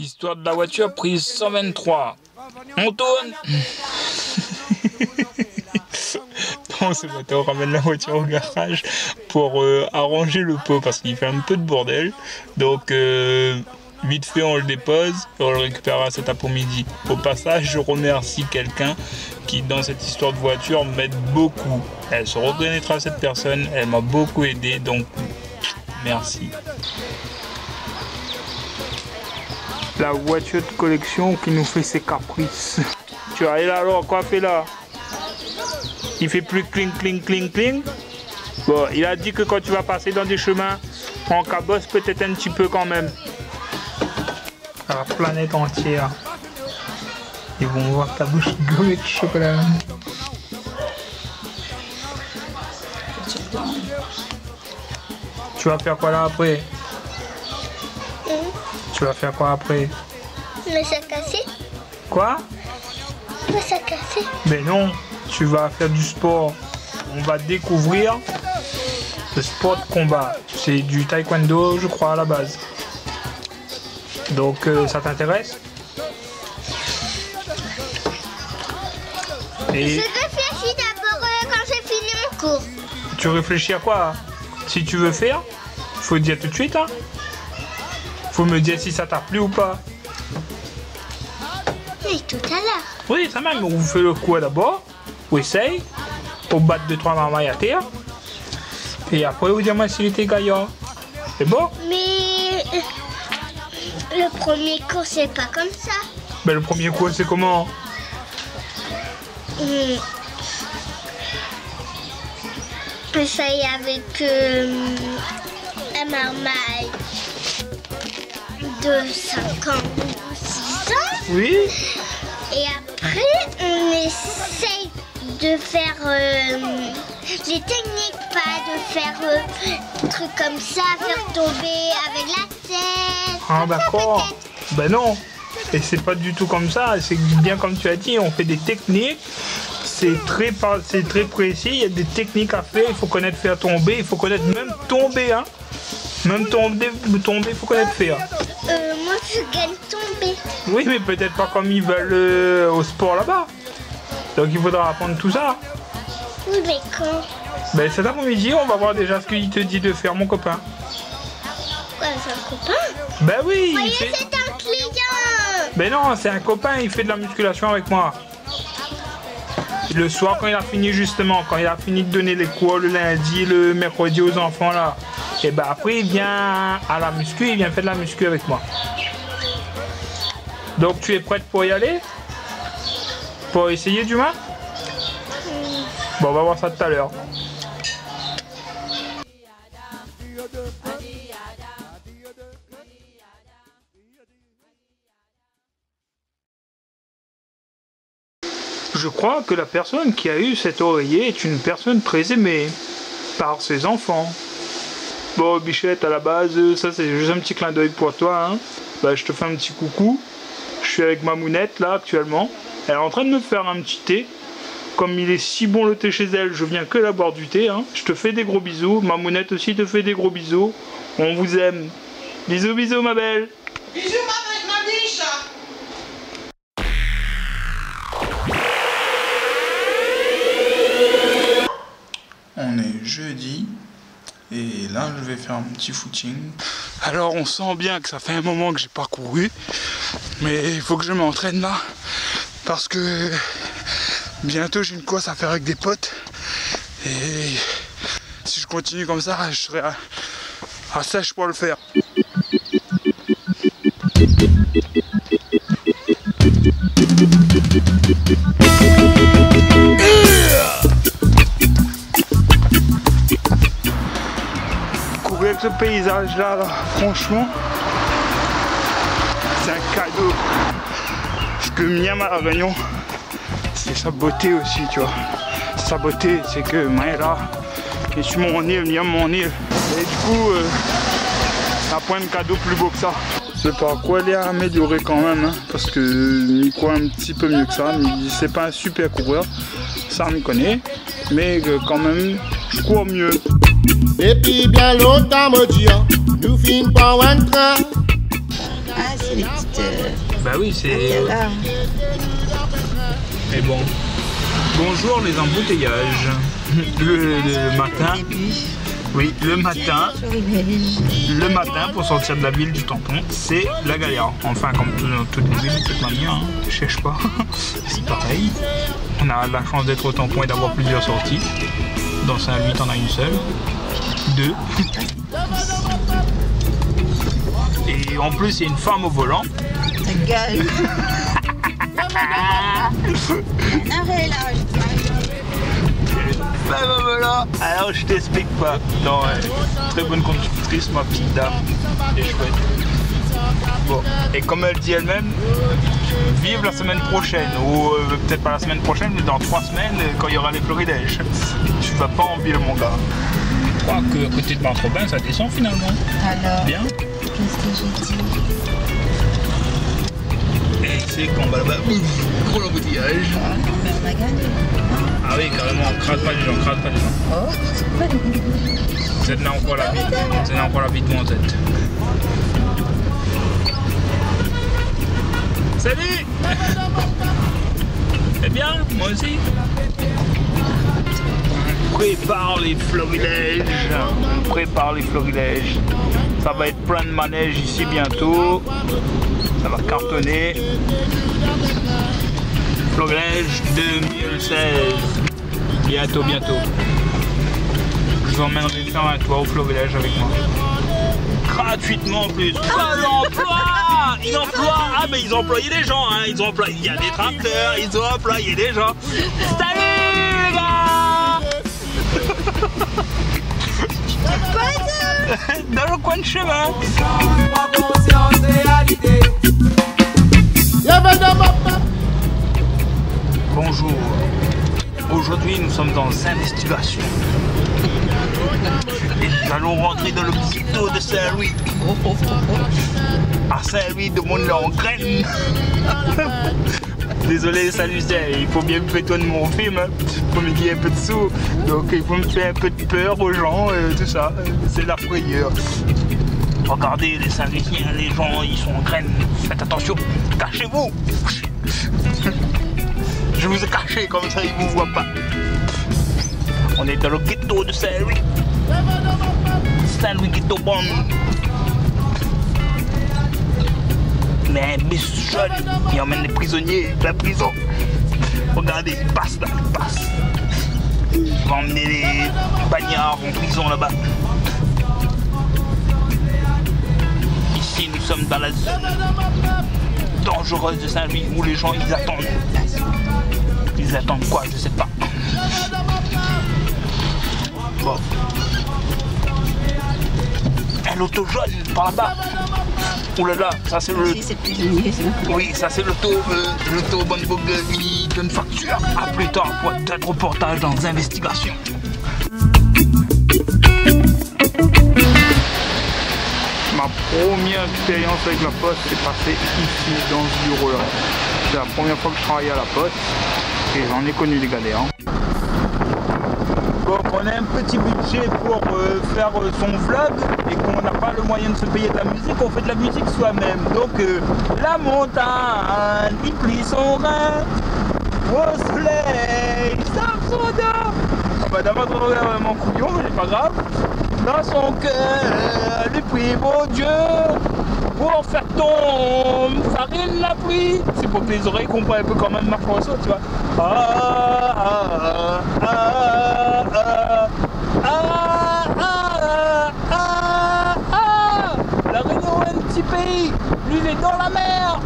Histoire de la voiture prise 123. On tourne. Non, ce matin, on ramène la voiture au garage pour arranger le pot parce qu'il fait un peu de bordel. Donc, vite fait, on le dépose et on le récupérera cet après-midi. Au passage, je remercie quelqu'un qui, dans cette histoire de voiture, m'aide beaucoup. Elle se reconnaîtra, cette personne, elle m'a beaucoup aidé, donc merci. La voiture de collection qui nous fait ses caprices. Tu vas aller là alors, coiffer là. Il fait plus cling cling cling cling. Bon, il a dit que quand tu vas passer dans des chemins, on cabosse peut-être un petit peu quand même. La planète entière. Ils vont voir ta bouche gommée de chocolat. Tu vas faire quoi là après? Tu vas faire quoi après? Mais ça cassé. Quoi? Mais ça cassé. Mais non, tu vas faire du sport. On va découvrir le sport de combat. C'est du taekwondo, je crois, à la base. Donc ça t'intéresse? Et... je réfléchis d'abord quand j'ai fini mon cours. Tu réfléchis à quoi? Si tu veux faire, faut dire tout de suite, hein. Faut me dire si ça t'a plu ou pas. Oui, tout à l'heure. Oui, ça même. On fait le coup d'abord. On essaye. Pour battre 2-3 marmailles à terre. Et après, vous dire moi s'il était gaillard. C'est bon? Mais le premier cours, c'est pas comme ça. Mais le premier cours, c'est comment? On essaye avec la marmaille. De 5 ans ou 6 ans. Oui. Et après, on essaye de faire les techniques, pas de faire des trucs comme ça, faire tomber avec la tête. Ah, d'accord. Ben non. Et c'est pas du tout comme ça. C'est bien comme tu as dit, on fait des techniques. C'est très précis. Il y a des techniques à faire. Il faut connaître faire tomber. Il faut connaître même tomber, hein. Même tomber, faut connaître faire. Moi, je gagne tomber. Oui, mais peut-être pas comme ils veulent au sport là-bas. Donc, il faudra apprendre tout ça. Oui, mais quand? Ben, cet après-midi, on va voir déjà ce qu'il te dit de faire, mon copain. Quoi, c'est un copain? Ben oui. Voyez, fait... c'est un client. Ben non, c'est un copain, il fait de la musculation avec moi. Le soir, quand il a fini, justement, quand il a fini de donner les cours le lundi, le mercredi aux enfants, là. Et bah après il vient à la muscu, il vient faire de la muscu avec moi. Donc tu es prête pour y aller? Pour essayer du moins? Bon, on va voir ça tout à l'heure. Je crois que la personne qui a eu cet oreiller est une personne très aimée par ses enfants. Bon, Bichette, à la base, ça c'est juste un petit clin d'œil pour toi, hein. Bah, je te fais un petit coucou. Je suis avec ma mounette, là, actuellement. Elle est en train de me faire un petit thé. Comme il est si bon le thé chez elle, je viens que la boire du thé, hein. Je te fais des gros bisous. Ma mounette aussi te fait des gros bisous. On vous aime. Bisous, bisous, ma belle. Bisous, ma biche. On est jeudi. Et là, je vais faire un petit footing. Alors, on sent bien que ça fait un moment que j'ai pas couru. Mais il faut que je m'entraîne là. Parce que bientôt, j'ai une course à faire avec des potes. Et si je continue comme ça, je serai à sèche pour le faire. Ce paysage là, franchement c'est un cadeau, ce que m'aime à la Réunion c'est sa beauté aussi, tu vois. Sa beauté c'est que là et sur mon île, miam mon île, et du coup ça point de cadeau plus beau que ça. Le parcours il est amélioré quand même, hein, parce que m'y croit un petit peu mieux que ça, mais c'est pas un super coureur, ça on me connaît, mais quand même je cours mieux. Et puis bien longtemps, mon Dieu, nous finissons par un train. Ah, c'est les petites... Bah oui, c'est... Mais bon. Bonjour les embouteillages. Le matin... Oui, le matin. Le matin, pour sortir de la ville du tampon, c'est la galère. Enfin, comme dans toutes les villes, de toute manière, hein, je cherche pas. C'est pareil. On a la chance d'être au tampon et d'avoir plusieurs sorties. Dans Saint-Louis, t'en as une seule. Deux. Et en plus, c'est une femme au volant. Ta gueule. Arrête là. Alors je t'explique pas. Non, très bonne conductrice, ma petite dame. Et chouette. Bon, et comme elle dit elle-même, vive la semaine prochaine. Ou peut-être pas la semaine prochaine, mais dans 3 semaines, quand il y aura les floridèges. Tu vas pas en ville, mon gars. Je crois que à côté de Marc-Robin, ça descend finalement. Alors, bien. Qu'est-ce que j'ai dit? Et c'est quand bah là-bas, gros l'embouteillage. On a gagné. Ah oui, carrément, crade pas les gens, crade pas les gens. Oh, c'est là encore la vie, c'est là encore la vie de mon tête. Salut. Eh bien, moi aussi. Prépare les florilèges. Prépare les florilèges. Ça va être plein de manèges ici bientôt. Ça va cartonner. Florilège 2016. Bientôt, bientôt. Je vous emmènerai faire un tour au florilège avec moi. Gratuitement en plus. Ah, l'emploi. Ils emploient. Ah, mais ils ont employé des gens, hein. Ils ont employé. Il y a des tracteurs, ils ont employé des gens. Salut les gars. Dans le coin de chemin. Bonjour, aujourd'hui nous sommes dans Investigation et nous allons rentrer dans le petit dos de Saint-Louis. À Saint-Louis, de monde en graine. Désolé, salut, il faut bien me faire toi de mon film, hein. Il faut me dire un peu de sous, donc il faut me faire un peu de peur aux gens, tout ça, c'est la frayeur. Regardez les Saint-Louisiens, les gens ils sont en graine, faites attention, cachez-vous. Je vous ai caché comme ça ils vous voient pas. On est dans le ghetto de Saint-Louis. Saint-Louis ghetto bon. Mais un bus jeune, il emmène les prisonniers de la prison. Regardez, il passe là, il passe. Il va emmener les bagnards en prison là-bas. Nous sommes dans la zone dangereuse de Saint-Louis où les gens ils attendent. Ils attendent quoi? Je sais pas. Bon. Un auto jaune par là-bas. Oh là là, ça c'est le. Oui, ça c'est l'auto bonne bogue d'une facture. À plus tard pour d'autres reportages dans Investigation. Ma première expérience avec la poste s'est passée ici, dans ce bureau-là. C'est la première fois que je travaillais à la poste et j'en ai connu des galères. Donc on a un petit budget pour faire son vlog et qu'on n'a pas le moyen de se payer de la musique, on fait de la musique soi-même. Donc la montagne, il plie son rein, au soleil, sauf son dehors. Ah bah d'abord on va vraiment couillon, mais c'est pas grave. Dans son cœur, lui prie mon Dieu, pour faire tomber farine la pluie. C'est pour que les oreilles comprennent un peu quand même ma chanson, tu vois. Ah, ah, ah, ah, ah, ah, ah, ah. La Réunion est un petit pays, lui il est dans la mer.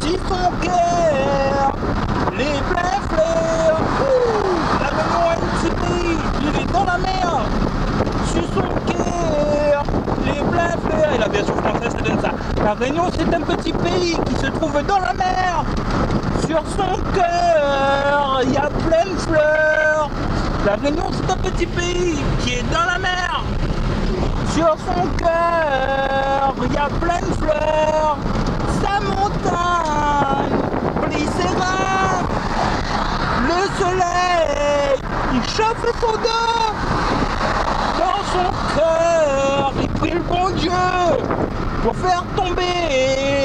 Si son cœur, les pleins fleurs. La Réunion est un petit pays, lui il est dans la mer. Son cœur, les pleins fleurs. Et la version française ça donne ça. La Réunion c'est un petit pays qui se trouve dans la mer. Sur son cœur, il y a plein de fleurs. La Réunion c'est un petit pays qui est dans la mer. Sur son cœur, il y a plein de fleurs. Sa montagne plie ses reins. Le soleil, il chauffe son dos. Dans son cœur, il prie le bon Dieu pour faire tomber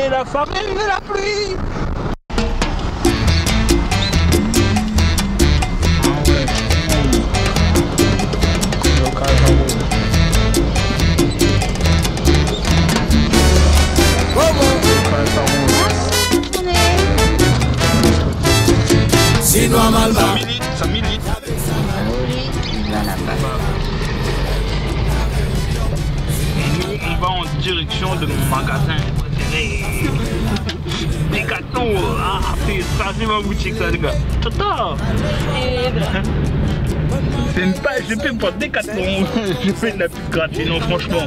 la farine et la pluie. Ça milite. Il va là-bas. On va en direction de mon magasin préféré. Decathlon. Ah, c'est ma boutique, ça, les gars. Tata. C'est une page de pub pour Decathlon. Je fais de la pub gratuite. Non, franchement,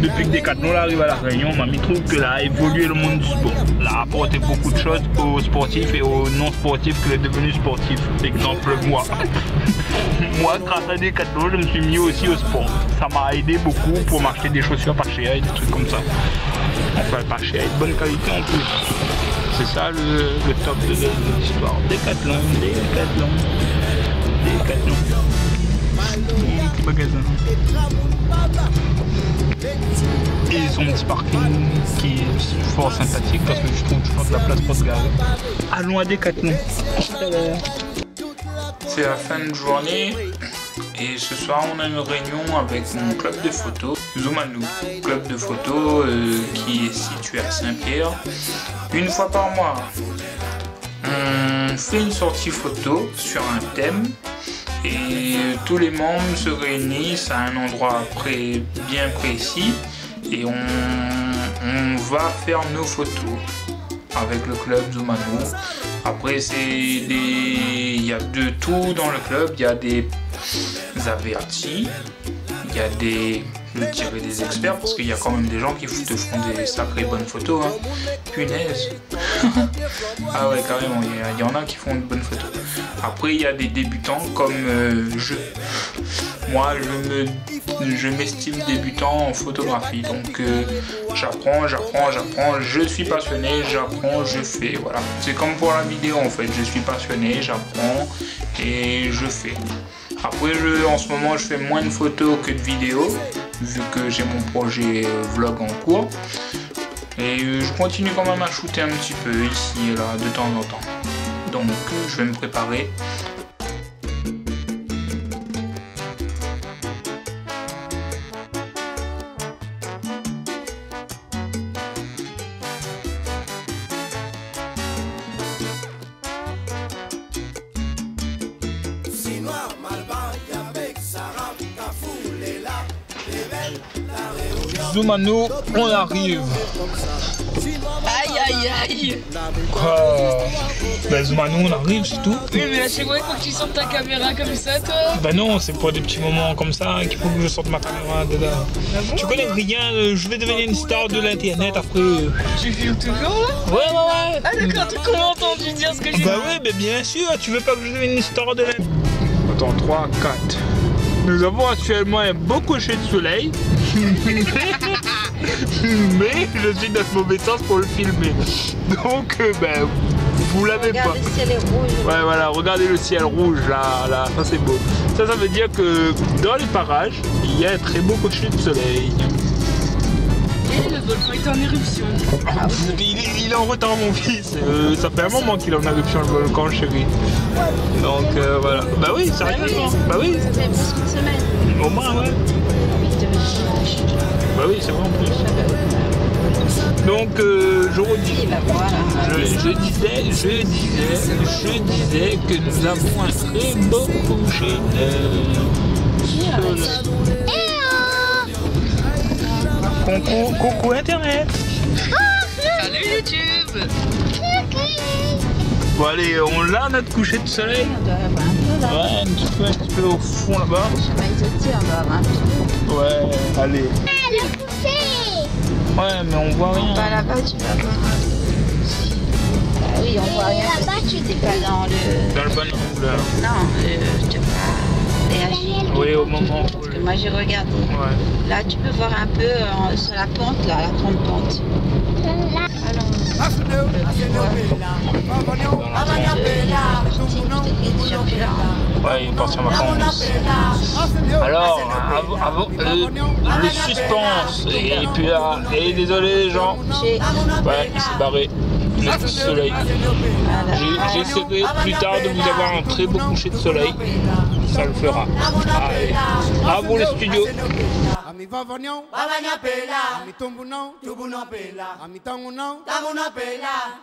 depuis que Decathlon arrive à la Réunion, mamie trouve que là a évolué le monde du sport. Elle a apporté beaucoup de choses aux sportifs et aux non-sportifs qui est devenu sportif. Exemple, moi. Moi, grâce à Decathlon, je me suis mis aussi au sport. Ça m'a aidé beaucoup pour m'acheter des chaussures pas chères et des trucs comme ça. Enfin, pas chères, de bonne qualité en plus. C'est ça le top de l'histoire. Decathlon. Mon petit magasin. Et ils ont un petit parking qui est fort sympathique parce que je trouve toujours de la place pour se garer. Allons à Decathlon. C'est la fin de journée et ce soir on a une réunion avec mon club de photo, Zoomanou, club de photo qui est situé à Saint-Pierre. Une fois par mois, on fait une sortie photo sur un thème. Et tous les membres se réunissent à un endroit bien précis et on va faire nos photos avec le club Zoomanou. Après, il y a de tout dans le club, il y a des avertis, il y a des... Je dirais des experts parce qu'il y a quand même des gens qui te font des sacrées bonnes photos. Hein. Punaise. Ah ouais, carrément, il y en a qui font de bonnes photos. Après, il y a des débutants comme je. Moi, je m'estime débutant en photographie. Donc, j'apprends. Je suis passionné, j'apprends, je fais. Voilà. C'est comme pour la vidéo en fait. Je suis passionné, j'apprends et je fais. Après, en ce moment, je fais moins de photos que de vidéos, vu que j'ai mon projet vlog en cours. Et je continue quand même à shooter un petit peu ici et là, de temps en temps. Donc, je vais me préparer. Zoomanou, on arrive. Aïe aïe aïe. Ben Zoomanou, on arrive, c'est tout. Oui, mais là, c'est quoi, il faut que tu sortes ta caméra comme ça, toi? Ben non, c'est pour des petits moments comme ça qu'il faut que je sorte ma caméra. Tu connais rien, je vais devenir une star de l'internet après. Tu filmes toujours là? Ouais. Ah d'accord, tu as entendu dire ce que j'ai dit? Bah ouais, ben bien sûr, tu veux pas que je devienne une star de l'internet? Attends, 3, 4. Nous avons actuellement un beau coucher de soleil, mais je suis dans ce mauvais sens pour le filmer. Donc, ben, vous l'avez pas. Regardez le ciel est rouge. Ouais, voilà, regardez le ciel rouge, là, ça c'est beau. Ça veut dire que dans les parages, il y a un très beau coucher de soleil. Et le volcan est en éruption. Ah, il est en retard, mon fils. Ça fait un moment qu'il est en éruption, le volcan, chérie. Donc voilà. Bah oui, sérieusement. Bah oui. Ça fait plus qu'une semaine. Au moins, ouais. Bah oui, c'est vrai en plus. Donc je redis. Je disais que nous avons un très beau coucher de soleil. Coucou internet. Salut YouTube. Bon allez, on l'a notre coucher de soleil. Ouais, un petit peu au fond là-bas. Je sais pas, ils ont dit on doit avoir un peu. Ouais, allez. Ah, le coucher. Ouais, mais on voit rien. Bah là-bas, tu vas voir. Bah oui, on voit rien. Là-bas, tu n'es pas dans le... Dans le bon angle là. Non, je te parle. Oui, au moment où... Parce que moi j'ai regardé. Ouais. Là, tu peux voir un peu sur la pente, là, la grande pente. Alors... Ouais, il est parti en vacances. Alors, le suspense. Et puis là, et désolé les gens. Ouais, il s'est barré. Le coup de soleil. J'essaierai plus tard de vous avoir un très beau coucher de soleil. Ça le fera. Allez, à vous les studios. Ami Vavagnon, Vavagnon Pela, Ami Tombounon, Tombounon Pela, Ami Tangunon, Tangunon Pela.